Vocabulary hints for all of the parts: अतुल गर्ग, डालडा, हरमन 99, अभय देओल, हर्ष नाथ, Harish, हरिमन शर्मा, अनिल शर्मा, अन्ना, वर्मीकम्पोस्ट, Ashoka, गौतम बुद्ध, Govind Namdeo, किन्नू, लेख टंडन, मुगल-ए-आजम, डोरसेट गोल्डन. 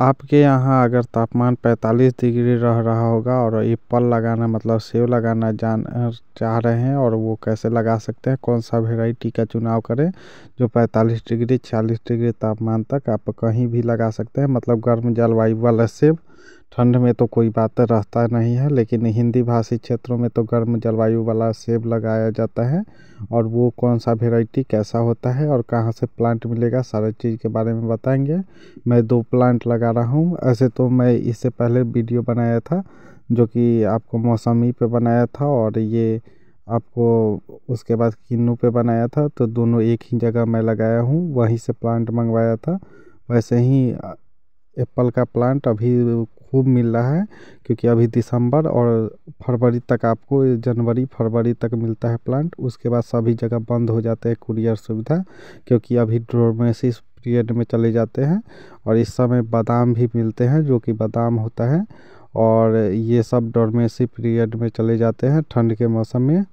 आपके यहाँ अगर तापमान 45 डिग्री रह रहा होगा और ये फल लगाना मतलब सेब लगाना जान चाह रहे हैं और वो कैसे लगा सकते हैं, कौन सा वेराइटी का चुनाव करें जो 45 डिग्री 46 डिग्री तापमान तक आप कहीं भी लगा सकते हैं। मतलब गर्म जलवायु वाला सेब, ठंड में तो कोई बात रहता नहीं है, लेकिन हिंदी भाषी क्षेत्रों में तो गर्म जलवायु वाला सेब लगाया जाता है। और वो कौन सा वेराइटी कैसा होता है और कहाँ से प्लांट मिलेगा, सारे चीज़ के बारे में बताएंगे। मैं 2 प्लांट लगा रहा हूँ। ऐसे तो मैं इससे पहले वीडियो बनाया था जो कि आपको मौसमी पे बनाया था और ये आपको उसके बाद किन्नू पे बनाया था, तो दोनों एक ही जगह मैं लगाया हूँ, वहीं से प्लांट मंगवाया था। वैसे ही एप्पल का प्लांट अभी खूब मिल रहा है क्योंकि अभी दिसंबर और फरवरी तक आपको जनवरी फरवरी तक मिलता है प्लांट, उसके बाद सभी जगह बंद हो जाते हैं कुरियर सुविधा क्योंकि अभी डोरमेसी पीरियड में चले जाते हैं। और इस समय बादाम भी मिलते हैं जो कि बादाम होता है और ये सब डोरमेसी पीरियड में चले जाते हैं ठंड के मौसम में।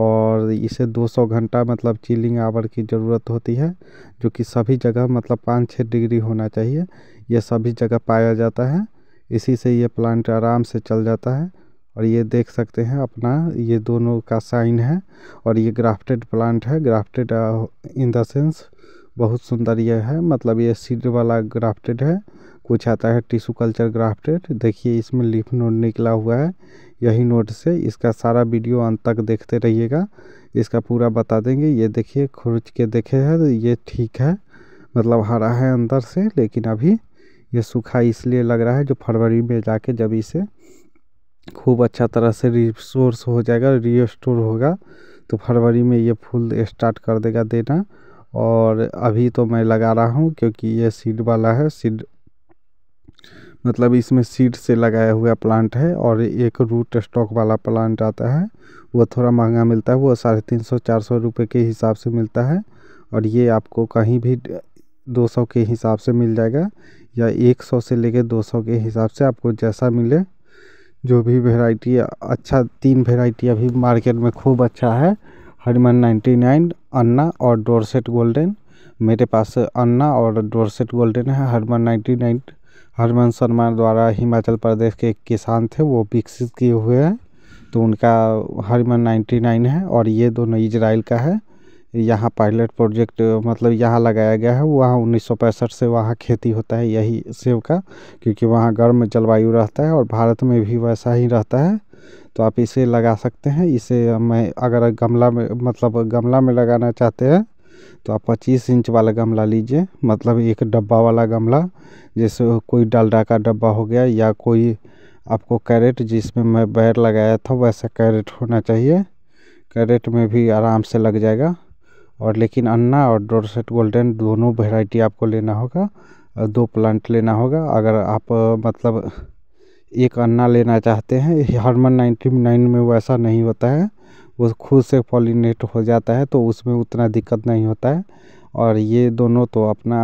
और इसे 200 घंटा मतलब चिलिंग आवर की ज़रूरत होती है जो कि सभी जगह मतलब 5-6 डिग्री होना चाहिए, यह सभी जगह पाया जाता है। इसी से ये प्लांट आराम से चल जाता है। और ये देख सकते हैं अपना, ये दोनों का साइन है और ये ग्राफ्टेड प्लांट है। ग्राफ्टेड इन द सेंस बहुत सुंदर ये है, मतलब ये सीड वाला ग्राफ्टेड है, कुछ आता है टिश्यू कल्चर ग्राफ्टेड। देखिए इसमें लीफ नोड निकला हुआ है, यही नोड से इसका सारा वीडियो अंत तक देखते रहिएगा, इसका पूरा बता देंगे। ये देखिए खुरच के देखे हैं, ये ठीक है मतलब हरा है अंदर से, लेकिन अभी ये सूखा इसलिए लग रहा है जो फरवरी में जाके जब इसे खूब अच्छा तरह से रिसोर्स हो जाएगा, रीस्टोर होगा, तो फरवरी में ये फूल स्टार्ट कर देगा देना। और अभी तो मैं लगा रहा हूँ क्योंकि ये सीड वाला है, सीड मतलब इसमें सीड से लगाया हुआ प्लांट है। और एक रूट स्टॉक वाला प्लांट आता है, वो थोड़ा महंगा मिलता है, वो 350-400 रुपये के हिसाब से मिलता है। और ये आपको कहीं भी 200 के हिसाब से मिल जाएगा या 100 से लेके 200 के हिसाब से, आपको जैसा मिले जो भी वैरायटी अच्छा। 3 वैरायटी अभी मार्केट में खूब अच्छा है, हरमन 99, अन्ना और डोरसेट गोल्डन। मेरे पास अन्ना और डोरसेट गोल्डन है। हरमन 99 हरिमन शर्मा द्वारा हिमाचल प्रदेश के एक किसान थे, वो विकसित किए हुए हैं, तो उनका हरमन 99 है। और ये दोनों इजराइल का है, यहाँ पायलट प्रोजेक्ट मतलब यहाँ लगाया गया है। वहाँ 1965 से वहाँ खेती होता है यही सेब का, क्योंकि वहाँ गर्म जलवायु रहता है और भारत में भी वैसा ही रहता है। तो आप इसे लगा सकते हैं। इसे मैं अगर गमला में मतलब गमला में लगाना चाहते हैं तो आप 25 इंच वाला गमला लीजिए, मतलब एक डब्बा वाला गमला, जैसे कोई डालडा का डब्बा हो गया या कोई आपको कैरेट जिसमें मैं बैर लगाया था वैसा कैरेट होना चाहिए, कैरेट में भी आराम से लग जाएगा। और लेकिन अन्ना और डोरसेट गोल्डन दोनों वैरायटी आपको लेना होगा, 2 प्लांट लेना होगा। अगर आप मतलब एक अन्ना लेना चाहते हैं, हरमन 99 में वैसा नहीं होता है, वो खुद से पॉलिनेट हो जाता है तो उसमें उतना दिक्कत नहीं होता है। और ये दोनों तो अपना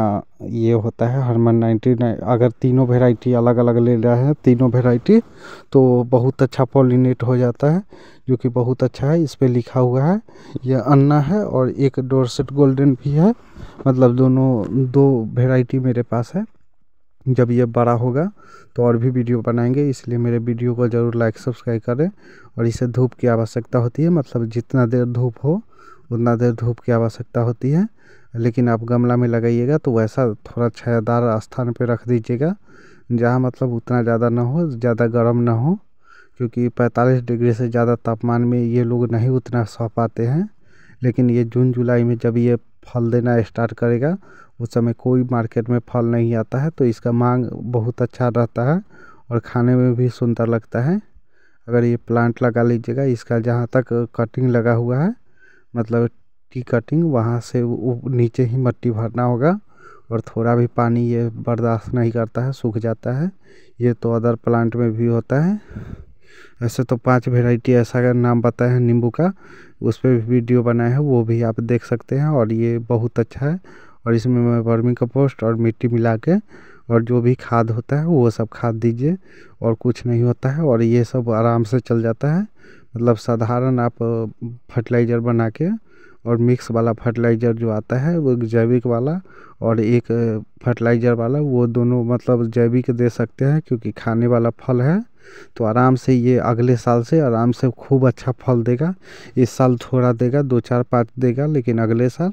ये होता है हरमन 99। अगर तीनों वैरायटी अलग अलग ले रहे हैं, तीनों वैरायटी, तो बहुत अच्छा पॉलिनेट हो जाता है जो कि बहुत अच्छा है। इस पे लिखा हुआ है, यह अन्ना है और एक डोरसेट गोल्डन भी है, मतलब दोनों 2 वैरायटी मेरे पास है। जब ये बड़ा होगा तो और भी वीडियो बनाएंगे, इसलिए मेरे वीडियो को ज़रूर लाइक सब्सक्राइब करें। और इसे धूप की आवश्यकता होती है, मतलब जितना देर धूप हो उतना देर धूप की आवश्यकता होती है। लेकिन आप गमला में लगाइएगा तो वैसा थोड़ा छायादार स्थान पे रख दीजिएगा, जहाँ मतलब उतना ज़्यादा ना हो, ज़्यादा गर्म ना हो, क्योंकि 45 डिग्री से ज़्यादा तापमान में ये लोग नहीं उतना सह पाते हैं। लेकिन ये जून जुलाई में जब ये फल देना स्टार्ट करेगा उस समय कोई मार्केट में फल नहीं आता है, तो इसका मांग बहुत अच्छा रहता है और खाने में भी सुंदर लगता है। अगर ये प्लांट लगा लीजिएगा, इसका जहाँ तक कटिंग लगा हुआ है मतलब टी कटिंग, वहाँ से नीचे ही मिट्टी भरना होगा। और थोड़ा भी पानी ये बर्दाश्त नहीं करता है, सूख जाता है। ये तो अदर प्लांट में भी होता है। ऐसे तो 5 वैरायटी ऐसा का नाम बताया है नींबू का, उस पर भी वीडियो बनाया है, वो भी आप देख सकते हैं। और ये बहुत अच्छा है। और इसमें मैं वर्मीकम्पोस्ट और मिट्टी मिला के और जो भी खाद होता है वो सब खाद दीजिए, और कुछ नहीं होता है। और ये सब आराम से चल जाता है, मतलब साधारण आप फर्टिलाइज़र बना के और मिक्स वाला फर्टिलाइज़र जो आता है वो जैविक वाला और एक फर्टिलाइज़र वाला, वो दोनों मतलब जैविक दे सकते हैं क्योंकि खाने वाला फल है तो आराम से ये अगले साल से आराम से खूब अच्छा फल देगा। इस साल थोड़ा देगा, 2-4-5 देगा, लेकिन अगले साल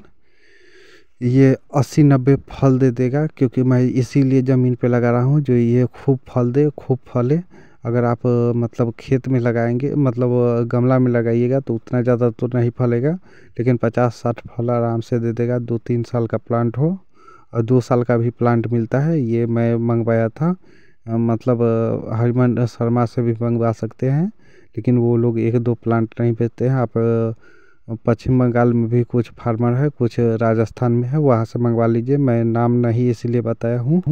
ये 80-90 फल दे देगा क्योंकि मैं इसीलिए ज़मीन पे लगा रहा हूँ जो ये खूब फल दे, खूब फले। अगर आप मतलब खेत में लगाएंगे मतलब गमला में लगाइएगा तो उतना ज़्यादा तो नहीं फलेगा लेकिन 50-60 फल आराम से दे देगा। 2-3 साल का प्लांट हो और 2 साल का भी प्लांट मिलता है। ये मैं मंगवाया था मतलब हरिमन शर्मा से भी मंगवा सकते हैं लेकिन वो लोग 1-2 प्लांट नहीं बेचते हैं। आप पश्चिम बंगाल में भी कुछ फार्मर है, कुछ राजस्थान में है, वहाँ से मंगवा लीजिए। मैं नाम नहीं इसलिए बताया हूँ।